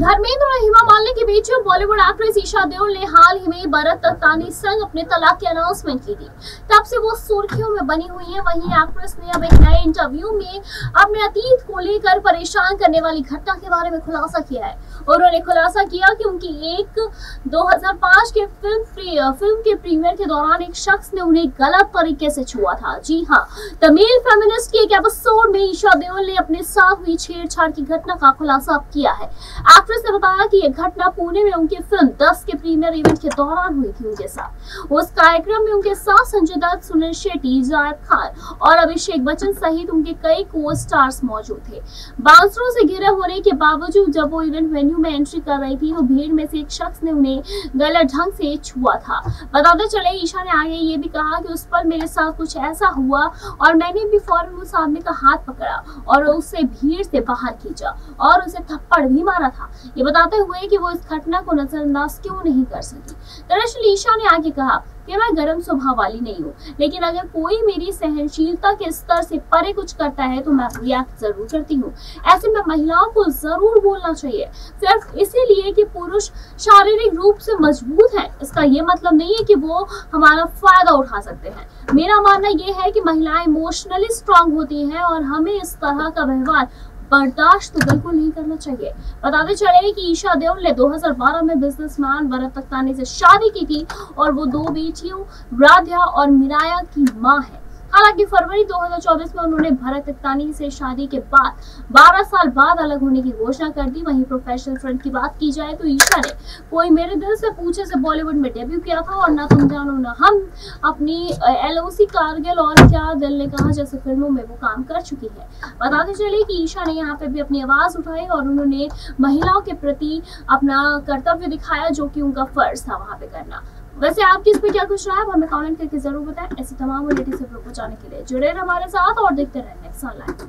धर्मेंद्र और हेमा मालिनी के बीच बॉलीवुड एक्ट्रेस ईशा देओल ने हाल ही में भरत तख्तानी संग अपने तलाक की अनाउंसमेंट की थी। तब से वो सुर्खियों में बनी हुई है। वहीं एक्ट्रेस ने अब एक नए इंटरव्यू में अपने अतीत को लेकर परेशान करने वाली घटना के बारे में खुलासा किया है। उन्होंने खुलासा किया कि उनकी एक 2005 के फिल्म के प्रीमियर के दौरान एक शख्स ने उन्हें गलत तरीके से छुआ था। जी हाँ, तमिल फेमिनिस्ट के एक एपिसोड में ईशा देओल ने अपने साथ हुई छेड़छाड़ की घटना का खुलासा किया है। एक्ट्रेस ने बताया कि यह घटना पुणे में उनकी फिल्म 10 के प्रीमियर इवेंट के दौरान हुई थी। उनके साथ उस कार्यक्रम में उनके साथ संजय दत्त, सुनील शेट्टी, जायद खान और अभिषेक बच्चन सहित उनके कई को स्टार्स मौजूद थे। बांसुरों से घिरे होने के बावजूद जब वो इवेंट वेन्यू में एंट्री कर रही थी तो भीड़ में से एक शख्स ने उन्हें गलत ढंग से छुआ था। बताते चले ईशा ने आगे ये भी कहा कि उस पर मेरे साथ कुछ ऐसा हुआ और मैंने भी फौरन उस आदमी का हाथ पकड़ा और उसे भीड़ से बाहर खींचा और उसे थप्पड़ भी मारा था। ये बताते हुए कि वो इस घटना को नजरअंदाज क्यों नहीं कर सकी। दरअसल ईशा ने आगे कहा कि मैं गर्म स्वभाव वाली नहीं हूँ, लेकिन अगर कोई मेरी सहनशीलता के स्तर से परे कुछ करता है तो मैं रिएक्ट जरूर करती हूँ। ऐसे में महिलाओं को जरूर बोलना चाहिए। सिर्फ इसीलिए कि पुरुष शारीरिक रूप से मजबूत हैं, इसका ये मतलब नहीं है कि वो हमारा फायदा उठा सकते हैं। मेरा मानना ये है कि महिलाएं इमोशनली स्ट्रांग होती हैं और हमें इस तरह का व्यवहार बर्दाश्त तो बिल्कुल नहीं करना चाहिए। बताते चले कि ईशा देओल ने 2012 में बिजनेसमैन भरत तख्तानी से शादी की थी और वो 2 बेटियों राध्या और मीराया की मां है। हालांकि फरवरी 2024 में उन्होंने भरत तख्तानी से शादी के बाद 12 साल बाद अलग होने की घोषणा कर दी। वहीं प्रोफेशनल फ्रेंड की बात की जाए तो ईशा ने कोई मेरे दिल से पूछे से बॉलीवुड में डेब्यू किया था और ना तुम जानो ना हम अपनी LOC कारगिल और क्या दिल ने कहा जैसे फिल्मों में वो काम कर चुकी है। बताते चले कि ईशा ने यहाँ पे भी अपनी आवाज उठाई और उन्होंने महिलाओं के प्रति अपना कर्तव्य दिखाया जो कि उनका फर्ज था वहाँ पे करना। वैसे आपकी इस पे क्या कुछ राय है हमें कमेंट करके जरूर बताएं। ऐसी तमाम लेटेस्ट खबरों को जानने के लिए जुड़े रहें हमारे साथ और देखते रहें नेक्स्ट9लाइफ।